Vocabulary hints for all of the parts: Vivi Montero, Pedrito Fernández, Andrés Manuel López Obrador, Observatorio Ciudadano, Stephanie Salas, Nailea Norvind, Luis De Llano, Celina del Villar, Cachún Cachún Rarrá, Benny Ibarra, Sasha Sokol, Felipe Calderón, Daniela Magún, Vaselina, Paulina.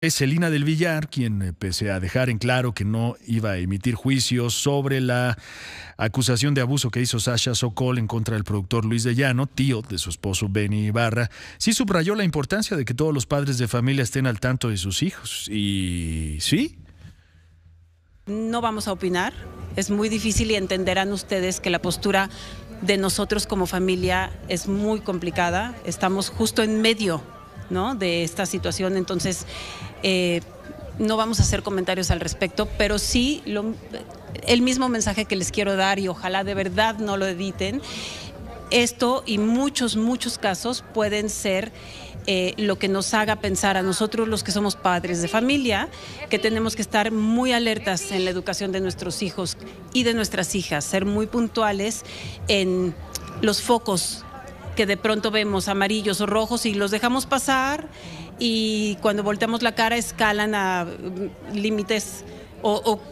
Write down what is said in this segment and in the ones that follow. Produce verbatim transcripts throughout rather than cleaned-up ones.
Es Celina del Villar, quien, pese a dejar en claro que no iba a emitir juicios sobre la acusación de abuso que hizo Sasha Sokol en contra del productor Luis De Llano, tío de su esposo Benny Ibarra, sí subrayó la importancia de que todos los padres de familia estén al tanto de sus hijos. Y sí. No vamos a opinar. Es muy difícil y entenderán ustedes que la postura de nosotros como familia es muy complicada. Estamos justo en medio, ¿no?, de esta situación, entonces eh, no vamos a hacer comentarios al respecto, pero sí lo, el mismo mensaje que les quiero dar, y ojalá de verdad no lo editen, esto y muchos, muchos casos pueden ser eh, lo que nos haga pensar a nosotros los que somos padres de familia, que tenemos que estar muy alertas en la educación de nuestros hijos y de nuestras hijas, ser muy puntuales en los focos que de pronto vemos amarillos o rojos y los dejamos pasar, y cuando volteamos la cara escalan a límites o, o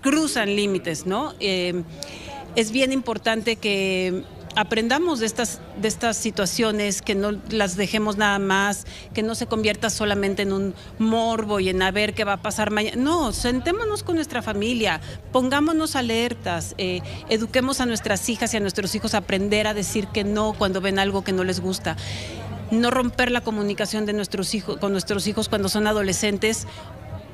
cruzan límites, ¿no? Eh, es bien importante que aprendamos de estas, de estas situaciones, que no las dejemos nada más, que no se convierta solamente en un morbo y en a ver qué va a pasar mañana. No, sentémonos con nuestra familia, pongámonos alertas, eh, eduquemos a nuestras hijas y a nuestros hijos a aprender a decir que no cuando ven algo que no les gusta. No romper la comunicación de nuestros hijos, con nuestros hijos cuando son adolescentes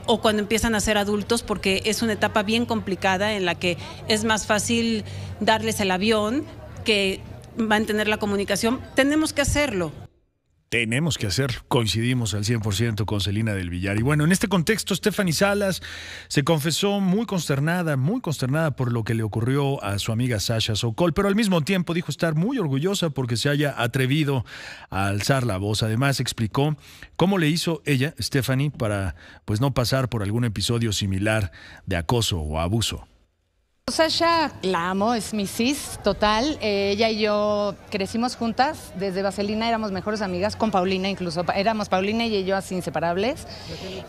o cuando empiezan a ser adultos, porque es una etapa bien complicada en la que es más fácil darles el avión que mantener la comunicación. Tenemos que hacerlo. Tenemos que hacerlo. Coincidimos al cien por ciento con Celina del Villar. Y bueno, en este contexto, Stephanie Salas se confesó muy consternada, muy consternada por lo que le ocurrió a su amiga Sasha Sokol, pero al mismo tiempo dijo estar muy orgullosa porque se haya atrevido a alzar la voz. Además, explicó cómo le hizo ella, Stephanie, para pues no pasar por algún episodio similar de acoso o abuso. Sasha, la amo, es mi sis total. Eh, ella y yo crecimos juntas desde Vaselina, éramos mejores amigas, con Paulina incluso. Éramos Paulina y yo así inseparables.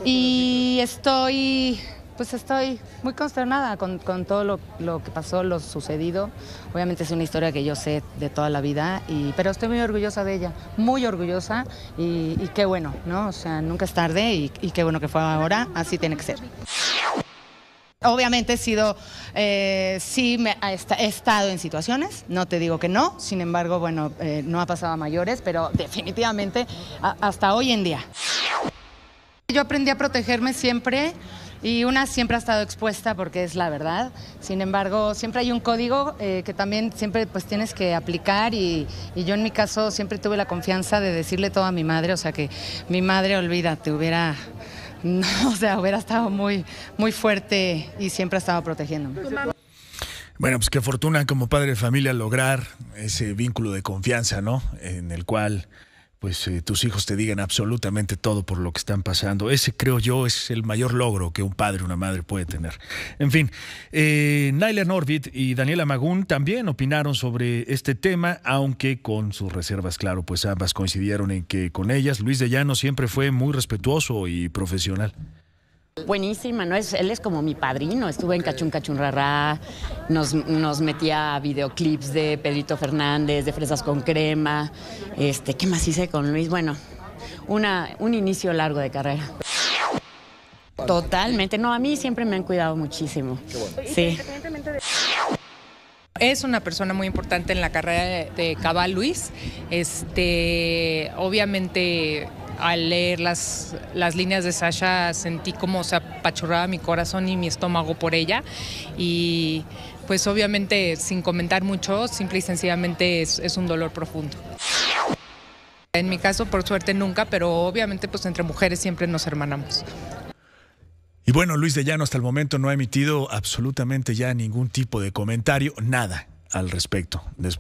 Y estoy, pues estoy muy consternada con, con todo lo, lo que pasó, lo sucedido. Obviamente es una historia que yo sé de toda la vida, y, pero estoy muy orgullosa de ella, muy orgullosa. Y, y qué bueno, ¿no? O sea, nunca es tarde y, y qué bueno que fue ahora, así tiene que ser. Obviamente he sido, eh, sí me, he estado en situaciones, no te digo que no, sin embargo, bueno, eh, no ha pasado a mayores, pero definitivamente a, hasta hoy en día. Yo aprendí a protegerme siempre, y una siempre ha estado expuesta porque es la verdad. Sin embargo, siempre hay un código eh, que también siempre pues tienes que aplicar, y, y yo en mi caso siempre tuve la confianza de decirle todo a mi madre, o sea que mi madre, olvídate, hubiera... No, o sea, hubiera estado muy, muy fuerte y siempre ha estado protegiéndome. Bueno, pues qué fortuna como padre de familia lograr ese vínculo de confianza, ¿no? En el cual pues eh, tus hijos te digan absolutamente todo por lo que están pasando. Ese, creo yo, es el mayor logro que un padre o una madre puede tener. En fin, eh, Nailea Norvind y Daniela Magún también opinaron sobre este tema, aunque con sus reservas, claro, pues ambas coincidieron en que con ellas Luis De Llano siempre fue muy respetuoso y profesional. Buenísima, ¿no? Es, él es como mi padrino, estuvo en Cachún Cachún Rarrá, nos, nos metía a videoclips de Pedrito Fernández, de Fresas con Crema, este, ¿qué más hice con Luis? Bueno, una, un inicio largo de carrera. Totalmente, no, a mí siempre me han cuidado muchísimo. Sí. Es una persona muy importante en la carrera de Cabal Luis, este, obviamente... Al leer las, las líneas de Sasha sentí como se apachurraba mi corazón y mi estómago por ella, y pues obviamente sin comentar mucho, simple y sencillamente es, es un dolor profundo. En mi caso por suerte nunca, pero obviamente pues entre mujeres siempre nos hermanamos. Y bueno, Luis De Llano hasta el momento no ha emitido absolutamente ya ningún tipo de comentario, nada al respecto. Después